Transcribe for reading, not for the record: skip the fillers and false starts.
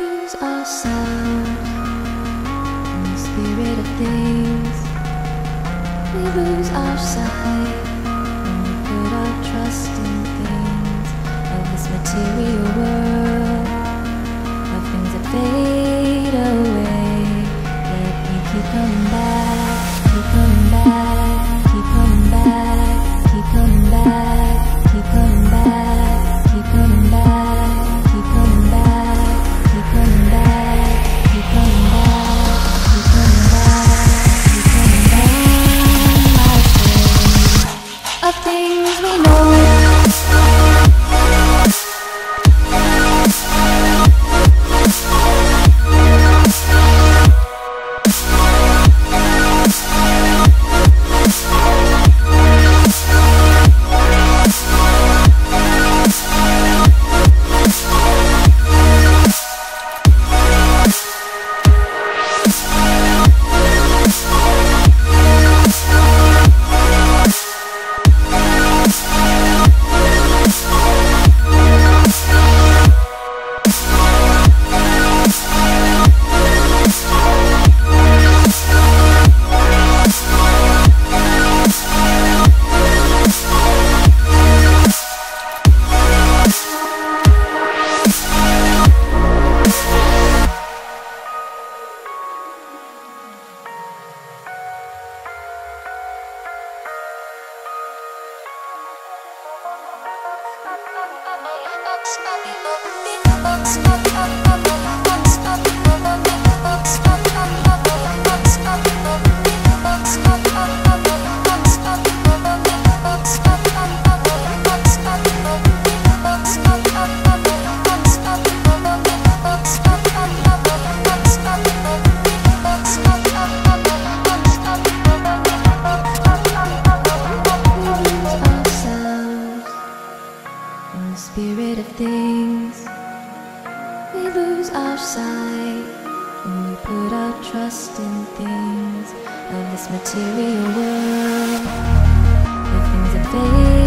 lose ourselves in the spirit of things. We lose our sight when we put our trust in things of this material world, of things that fade away. Yet we keep coming back, keep coming back, keep coming back, keep coming back, keep coming back, keep coming back, keep coming back, keep coming back, keep coming back, keep coming back, keep coming back. Of things we know, spirit of things, we lose our sight when we put our trust in things of this material world, of things that fade.